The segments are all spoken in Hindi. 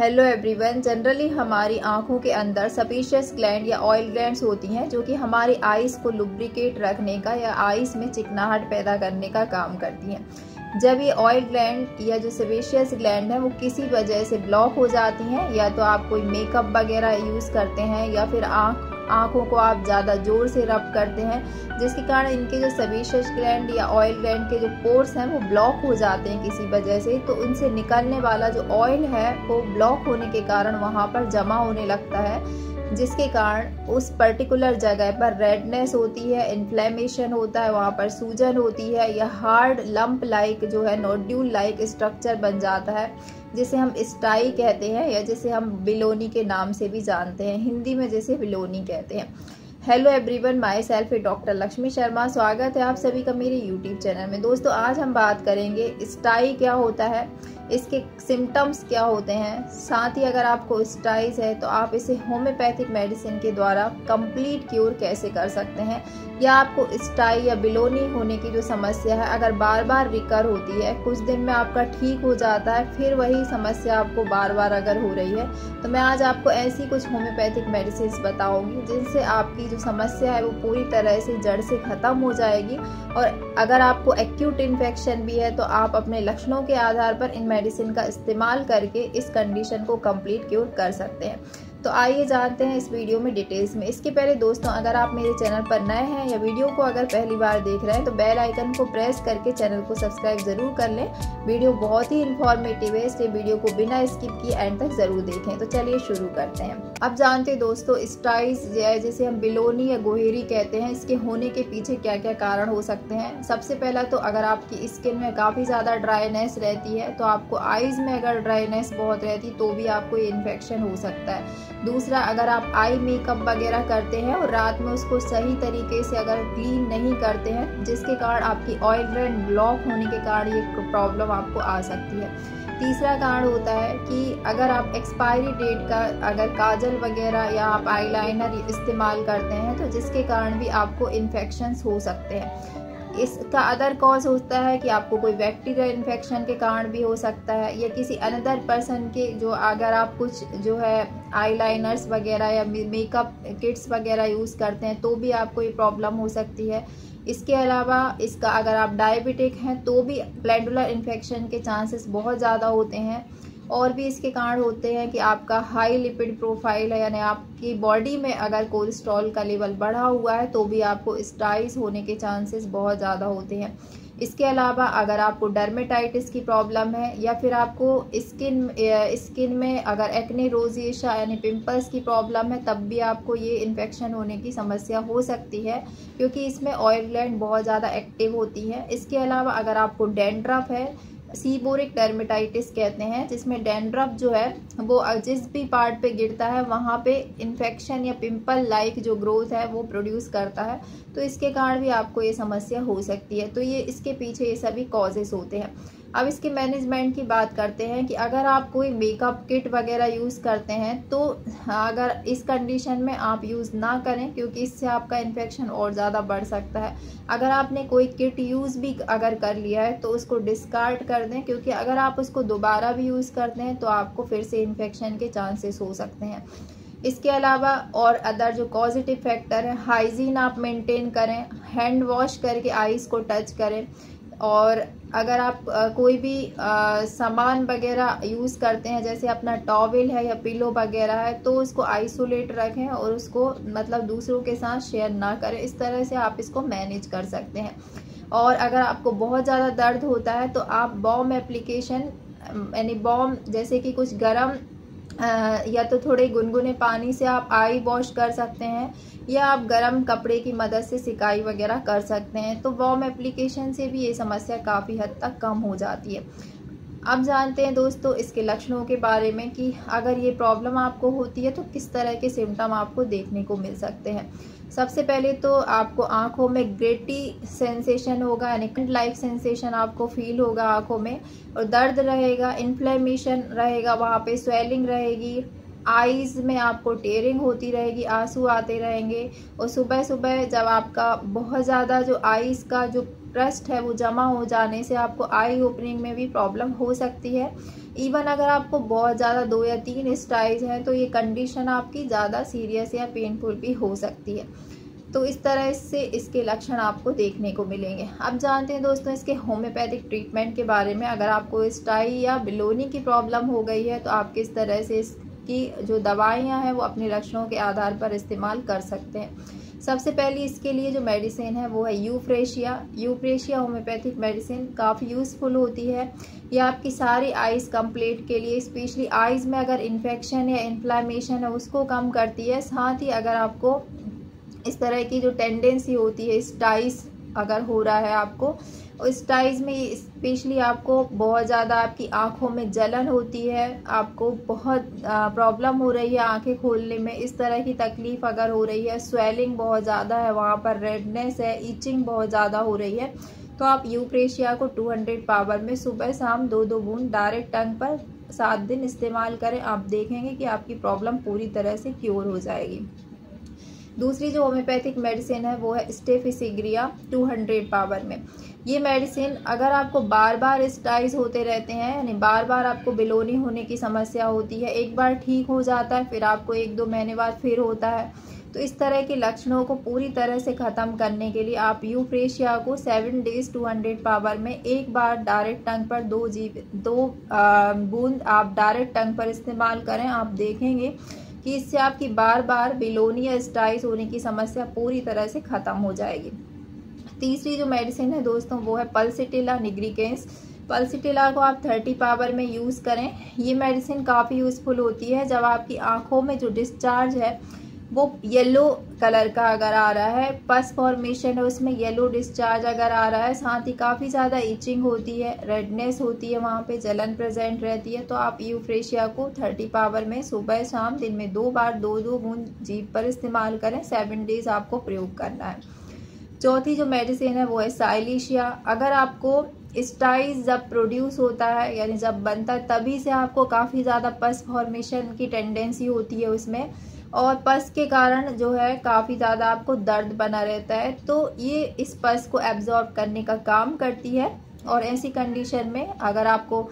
हेलो एवरीवन, जनरली हमारी आंखों के अंदर सेपिशियस ग्लैंड या ऑयल ग्लैंड्स होती हैं जो कि हमारी आईज को लुब्रिकेट रखने का या आईज में चिकनाहट पैदा करने का काम करती हैं। जब ये ऑयल ग्लैंड या जो सेपिशियस ग्लैंड है वो किसी वजह से ब्लॉक हो जाती हैं, या तो आप कोई मेकअप वगैरह यूज़ करते हैं या फिर आँखों को आप ज़्यादा ज़ोर से रब करते हैं, जिसके कारण इनके जो सेपिशियस ग्लैंड या ऑयल ग्लैंड के जो पोर्स हैं वो ब्लॉक हो जाते हैं किसी वजह से, तो उनसे निकलने वाला जो ऑयल है वो ब्लॉक होने के कारण वहाँ पर जमा होने लगता है, जिसके कारण उस पर्टिकुलर जगह पर रेडनेस होती है, इन्फ्लेमेशन होता है, वहाँ पर सूजन होती है या हार्ड लम्प लाइक जो है नोड्यूल लाइक स्ट्रक्चर बन जाता है, जिसे हम स्टाई कहते हैं या जिसे हम बिलोनी के नाम से भी जानते हैं, हिंदी में जिसे बिलोनी कहते हैं। Hello everyone, myself doctor Lakshmi Sharma. स्वागत है आप सभी का मेरे यूट्यूब चैनल में। दोस्तों, आज हम बात करेंगे स्टाई क्या होता है, इसके सिम्टम्स क्या होते हैं, साथ ही अगर आपको स्टाइज है तो आप इसे होम्योपैथिक मेडिसिन के द्वारा कंप्लीट क्योर कैसे कर सकते हैं, या आपको स्टाई या बिलोनी होने की जो समस्या है अगर बार बार रिकर होती है, कुछ दिन में आपका ठीक हो जाता है, फिर वही समस्या आपको बार बार अगर हो रही है, तो मैं आज आपको ऐसी कुछ होम्योपैथिक मेडिसिन बताऊँगी जिनसे आपकी जो समस्या है वो पूरी तरह से जड़ से ख़त्म हो जाएगी। और अगर आपको एक्यूट इन्फेक्शन भी है तो आप अपने लक्षणों के आधार पर इन मेडिसिन का इस्तेमाल करके इस कंडीशन को कंप्लीट क्योर कर सकते हैं। तो आइए जानते हैं इस वीडियो में डिटेल्स में। इसके पहले दोस्तों, अगर आप मेरे चैनल पर नए हैं या वीडियो को अगर पहली बार देख रहे हैं तो बेल आइकन को प्रेस करके चैनल को सब्सक्राइब जरूर कर लें। वीडियो बहुत ही इन्फॉर्मेटिव है, इसलिए वीडियो को बिना स्किप किए एंड तक जरूर देखें। तो चलिए शुरू करते हैं। अब जानते हैं दोस्तों, स्टाइज जैसे हम बिलोनी या गोहेरी कहते हैं, इसके होने के पीछे क्या क्या कारण हो सकते हैं। सबसे पहला तो अगर आपकी स्किन में काफ़ी ज़्यादा ड्राइनेस रहती है, तो आपको आईज़ में अगर ड्राइनेस बहुत रहती है तो भी आपको ये इन्फेक्शन हो सकता है। दूसरा, अगर आप आई मेकअप वगैरह करते हैं और रात में उसको सही तरीके से अगर क्लीन नहीं करते हैं, जिसके कारण आपकी ऑयल ग्लैंड ब्लॉक होने के कारण ये प्रॉब्लम आपको आ सकती है। तीसरा कारण होता है कि अगर आप एक्सपायरी डेट का अगर काजल वगैरह या आप आईलाइनर इस्तेमाल करते हैं, तो जिसके कारण भी आपको इन्फेक्शंस हो सकते हैं। इसका अदर कॉज होता है कि आपको कोई बैक्टीरियल इन्फेक्शन के कारण भी हो सकता है, या किसी अनदर पर्सन के जो अगर आप कुछ जो है आईलाइनर्स वगैरह या मेकअप किट्स वगैरह यूज़ करते हैं तो भी आपको ये प्रॉब्लम हो सकती है। इसके अलावा इसका अगर आप डायबिटिक हैं तो भी ग्लैंडुलर इन्फेक्शन के चांसेस बहुत ज़्यादा होते हैं। और भी इसके कारण होते हैं कि आपका हाई लिपिड प्रोफाइल है, यानी आपकी बॉडी में अगर कोलेस्ट्रॉल का लेवल बढ़ा हुआ है तो भी आपको स्टाइज होने के चांसेस बहुत ज़्यादा होते हैं। इसके अलावा अगर आपको डर्मेटाइटिस की प्रॉब्लम है, या फिर आपको स्किन में अगर एक्ने रोजेशा यानी पिंपल्स की प्रॉब्लम है, तब भी आपको ये इन्फेक्शन होने की समस्या हो सकती है, क्योंकि इसमें ऑयल ग्लैंड बहुत ज़्यादा एक्टिव होती है। इसके अलावा अगर आपको डैंड्रफ है, सीबोरिक डर्मेटाइटिस कहते हैं, जिसमें डैंड्रफ जो है वो जिस भी पार्ट पे गिरता है वहाँ पे इन्फेक्शन या पिंपल लाइक जो ग्रोथ है वो प्रोड्यूस करता है, तो इसके कारण भी आपको ये समस्या हो सकती है। तो ये इसके पीछे ये सभी कॉजेस होते हैं। अब इसके मैनेजमेंट की बात करते हैं कि अगर आप कोई मेकअप किट वगैरह यूज़ करते हैं तो अगर इस कंडीशन में आप यूज़ ना करें, क्योंकि इससे आपका इन्फेक्शन और ज़्यादा बढ़ सकता है। अगर आपने कोई किट यूज़ भी अगर कर लिया है तो उसको डिस्कार्ड कर दें, क्योंकि अगर आप उसको दोबारा भी यूज़ करते हैं तो आपको फिर से इन्फेक्शन के चांसेस हो सकते हैं। इसके अलावा और अदर जो पॉजिटिव फैक्टर हैं, हाइजीन आप मेंटेन करें, हैंड वॉश करके आईज़ को टच करें, और अगर आप कोई भी सामान वगैरह यूज़ करते हैं जैसे अपना टॉवेल है या पिलो वगैरह है तो उसको आइसोलेट रखें और उसको मतलब दूसरों के साथ शेयर ना करें। इस तरह से आप इसको मैनेज कर सकते हैं। और अगर आपको बहुत ज़्यादा दर्द होता है तो आप बॉम एप्लीकेशन यानी बॉम जैसे कि कुछ गर्म या तो थोड़े गुनगुने पानी से आप आई वॉश कर सकते हैं, या आप गर्म कपड़े की मदद से सिकाई वगैरह कर सकते हैं, तो वार्म एप्लीकेशन से भी ये समस्या काफ़ी हद तक कम हो जाती है। अब जानते हैं दोस्तों इसके लक्षणों के बारे में कि अगर ये प्रॉब्लम आपको होती है तो किस तरह के सिम्टम आपको देखने को मिल सकते हैं। सबसे पहले तो आपको आंखों में ग्रेटी सेंसेशन होगा, यानी कंट लाइक सेंसेशन आपको फील होगा आंखों में, और दर्द रहेगा, इन्फ्लेमेशन रहेगा, वहाँ पे स्वेलिंग रहेगी, आईज में आपको टेयरिंग होती रहेगी, आंसू आते रहेंगे। और सुबह सुबह जब आपका बहुत ज़्यादा जो आईज का जो क्रस्ट है वो जमा हो जाने से आपको आई ओपनिंग में भी प्रॉब्लम हो सकती है। इवन अगर आपको बहुत ज़्यादा 2 या 3 स्टाइज हैं तो ये कंडीशन आपकी ज़्यादा सीरियस या पेनफुल भी हो सकती है। तो इस तरह से इसके लक्षण आपको देखने को मिलेंगे। अब जानते हैं दोस्तों इसके होम्योपैथिक ट्रीटमेंट के बारे में। अगर आपको स्टाई या बिलोनी की प्रॉब्लम हो गई है तो आप किस तरह से इसकी जो दवाइयाँ हैं वो अपने लक्षणों के आधार पर इस्तेमाल कर सकते हैं। सबसे पहले इसके लिए जो मेडिसिन है वो है यूफ्रेशिया। यूफ्रेशिया होम्योपैथिक मेडिसिन काफ़ी यूज़फुल होती है। यह आपकी सारी आइज़ कंप्लीट के लिए, स्पेशली आइज़ में अगर इन्फेक्शन या इन्फ्लामेशन है उसको कम करती है। साथ ही अगर आपको इस तरह की जो टेंडेंसी होती है स्टाइज अगर हो रहा है आपको, स्टाइज में स्पेशली आपको बहुत ज़्यादा आपकी आँखों में जलन होती है, आपको बहुत प्रॉब्लम हो रही है आँखें खोलने में, इस तरह की तकलीफ़ अगर हो रही है, स्वेलिंग बहुत ज़्यादा है, वहाँ पर रेडनेस है, ईचिंग बहुत ज़्यादा हो रही है, तो आप यूफ्रेशिया को 200 पावर में सुबह शाम 2-2 बूंद डायरेक्ट टंग पर 7 दिन इस्तेमाल करें। आप देखेंगे कि आपकी प्रॉब्लम पूरी तरह से क्योर हो जाएगी। दूसरी जो होम्योपैथिक मेडिसिन है वो है स्टेफिसिग्रिया 200 पावर में। ये मेडिसिन अगर आपको बार बार स्टाइज होते रहते हैं, यानी बार बार आपको बिलोनी होने की समस्या होती है, एक बार ठीक हो जाता है फिर आपको 1-2 महीने बाद फिर होता है, तो इस तरह के लक्षणों को पूरी तरह से ख़त्म करने के लिए आप यूफ्रेशिया को 7 डेज 200 पावर में एक बार डायरेक्ट टंग पर 2 बूंद आप डायरेक्ट टंग पर इस्तेमाल करें। आप देखेंगे कि इससे आपकी बार बार बिलोनी या स्टाइज होने की समस्या पूरी तरह से ख़त्म हो जाएगी। तीसरी जो मेडिसिन है दोस्तों वो है पल्सिटिला निग्रिकेंस। पल्सिटिला को आप 30 पावर में यूज़ करें। ये मेडिसिन काफ़ी यूज़फुल होती है जब आपकी आँखों में जो डिस्चार्ज है वो येलो कलर का अगर आ रहा है, पस फॉर्मेशन है उसमें येलो डिस्चार्ज अगर आ रहा है, साथ ही काफ़ी ज़्यादा इचिंग होती है, रेडनेस होती है, वहाँ पे जलन प्रेजेंट रहती है, तो आप यूफ्रेशिया को 30 पावर में सुबह शाम दिन में 2 बार 2-2 बूंद जीभ पर इस्तेमाल करें। 7 डेज आपको प्रयोग करना है। चौथी जो मेडिसिन है वो है साइलिशिया। अगर आपको स्टाइज जब प्रोड्यूस होता है, यानी जब बनता है तभी से आपको काफ़ी ज़्यादा पस फॉर्मेशन की टेंडेंसी होती है उसमें, और पस के कारण जो है काफ़ी ज़्यादा आपको दर्द बना रहता है, तो ये इस पस को एब्जॉर्ब करने का काम करती है। और ऐसी कंडीशन में अगर आपको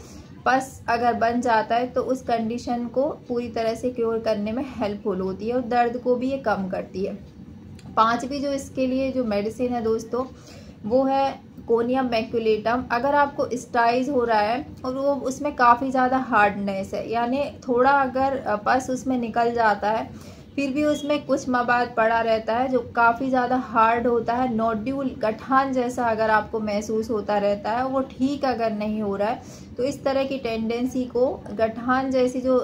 पस अगर बन जाता है तो उस कंडीशन को पूरी तरह से क्योर करने में हेल्पफुल होती है और दर्द को भी ये कम करती है। पाँचवीं जो इसके लिए जो मेडिसिन है दोस्तों वो है कोनियम मैकुलेटम। अगर आपको स्टाइज हो रहा है और वो उसमें काफ़ी ज़्यादा हार्डनेस है, यानी थोड़ा अगर पस उसमें निकल जाता है फिर भी उसमें कुछ मवाद पड़ा रहता है जो काफ़ी ज़्यादा हार्ड होता है, नोड्यूल गठान जैसा अगर आपको महसूस होता रहता है, वो ठीक अगर नहीं हो रहा है तो इस तरह की टेंडेंसी को गठान जैसी जो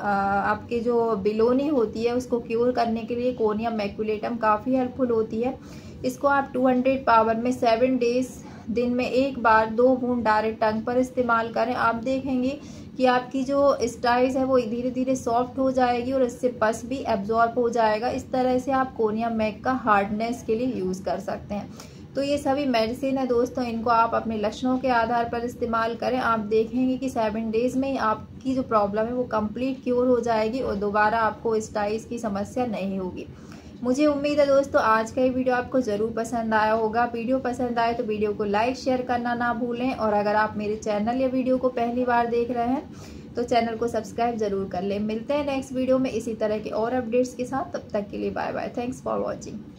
आपके जो बिलोनी होती है उसको क्योर करने के लिए कोनियम मैकुलेटम काफ़ी हेल्पफुल होती है। इसको आप 200 पावर में 7 डेज दिन में एक बार 2 बूंद डायरेक्ट टंग पर इस्तेमाल करें। आप देखेंगे कि आपकी जो स्टाइज है वो धीरे धीरे सॉफ्ट हो जाएगी और इससे पस भी एब्जॉर्ब हो जाएगा। इस तरह से आप कोनियम मैक का हार्डनेस के लिए यूज़ कर सकते हैं। तो ये सभी मेडिसिन है दोस्तों, इनको आप अपने लक्षणों के आधार पर इस्तेमाल करें। आप देखेंगे कि 7 डेज में आपकी जो प्रॉब्लम है वो कंप्लीट क्योर हो जाएगी और दोबारा आपको स्टाइज की समस्या नहीं होगी। मुझे उम्मीद है दोस्तों आज का ये वीडियो आपको ज़रूर पसंद आया होगा। वीडियो पसंद आए तो वीडियो को लाइक शेयर करना ना भूलें, और अगर आप मेरे चैनल या वीडियो को पहली बार देख रहे हैं तो चैनल को सब्सक्राइब ज़रूर कर लें। मिलते हैं नेक्स्ट वीडियो में इसी तरह के और अपडेट्स के साथ। तब तक के लिए bye bye. Thanks for watching.